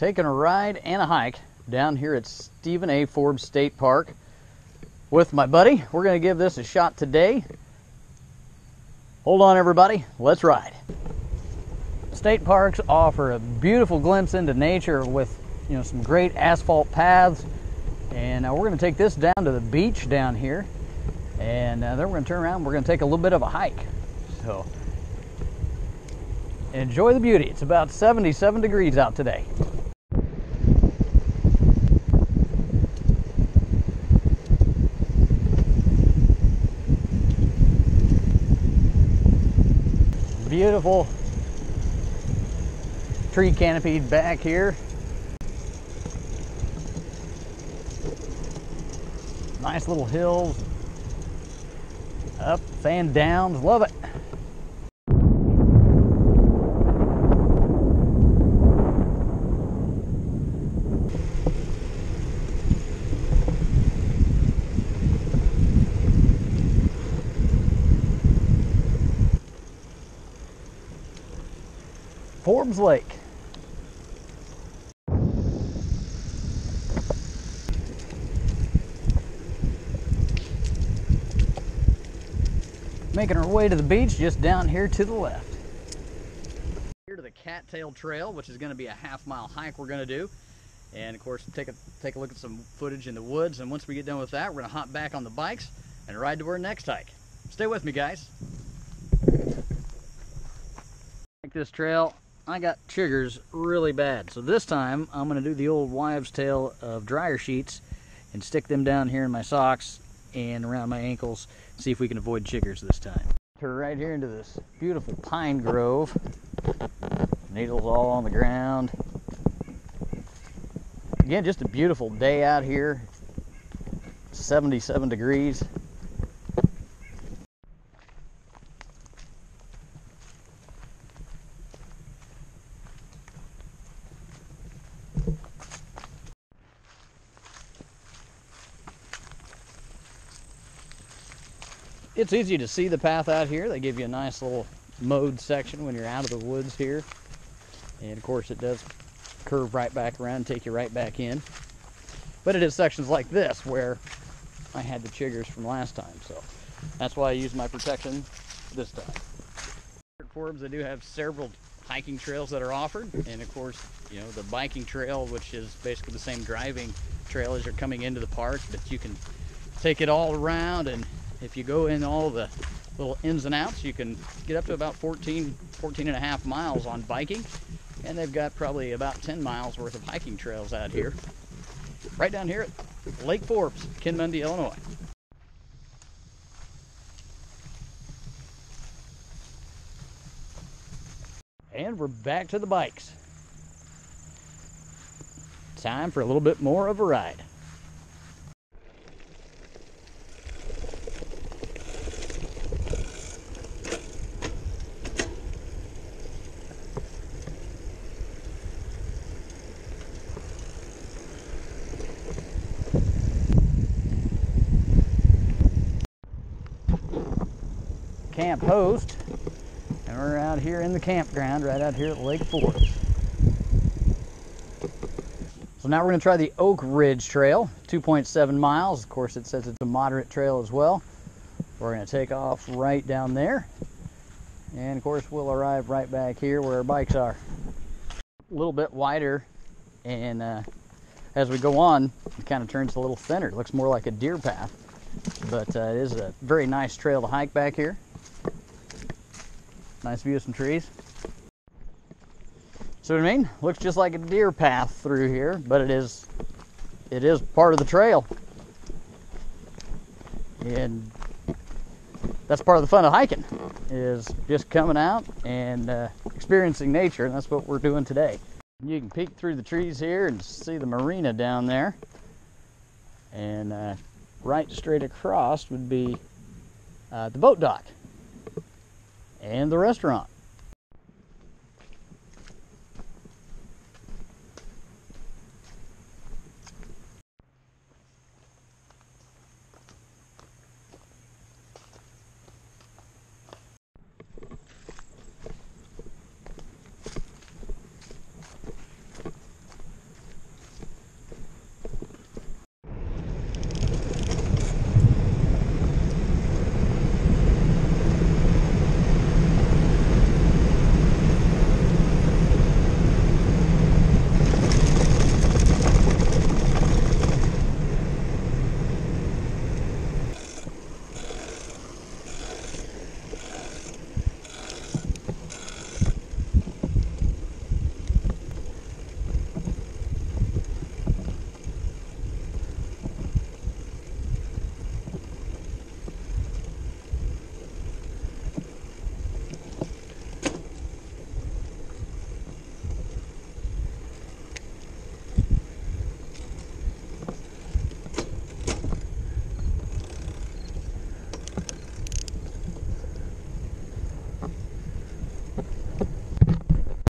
taking a ride and a hike down here at Stephen A. Forbes State Park with my buddy. We're going to give this a shot today. Hold on, everybody. Let's ride. State parks offer a beautiful glimpse into nature with, you know, some great asphalt paths. And we're going to take this down to the beach down here. And then we're going to turn around and we're going to take a little bit of a hike. So enjoy the beauty. It's about 77 degrees out today. Beautiful tree canopied back here. Nice little hills, ups and downs, love it. Forbes Lake. Making our way to the beach just down here to the left. Here to the Cattail Trail, which is going to be a half-mile hike we're going to do. And of course, take a look at some footage in the woods. And once we get done with that, we're going to hop back on the bikes and ride to our next hike. Stay with me, guys. This trail, I got chiggers really bad, so this time I'm going to do the old wives' tale of dryer sheets and stick them down here in my socks and around my ankles, see if we can avoid chiggers this time. We're right here into this beautiful pine grove, needles all on the ground. Again, just a beautiful day out here, 77 degrees. It's easy to see the path out here. They give you a nice little mode section when you're out of the woods here. And of course it does curve right back around and take you right back in. But it is sections like this where I had the chiggers from last time. So that's why I used my protection this time. At Forbes, they do have several hiking trails that are offered. And of course, you know, the biking trail, which is basically the same driving trail as you're coming into the park, but you can take it all around. And if you go in all the little ins and outs, you can get up to about 14 and a half miles on biking. And they've got probably about 10 miles worth of hiking trails out here. Right down here at Lake Forbes, Kinnmundy, Illinois. And we're back to the bikes. Time for a little bit more of a ride. Camp host, and we're out here in the campground right out here at Lake Forbes. So now we're going to try the Oak Ridge Trail, 2.7 miles. Of course, it says it's a moderate trail as well. We're going to take off right down there, and of course we'll arrive right back here where our bikes are. A little bit wider, and as we go on, it kind of turns a little thinner. It looks more like a deer path, but it is a very nice trail to hike back here. Nice view of some trees. See what I mean? Looks just like a deer path through here, but it is part of the trail. And that's part of the fun of hiking, is just coming out and experiencing nature, and that's what we're doing today. You can peek through the trees here and see the marina down there. And right straight across would be the boat dock and the restaurant.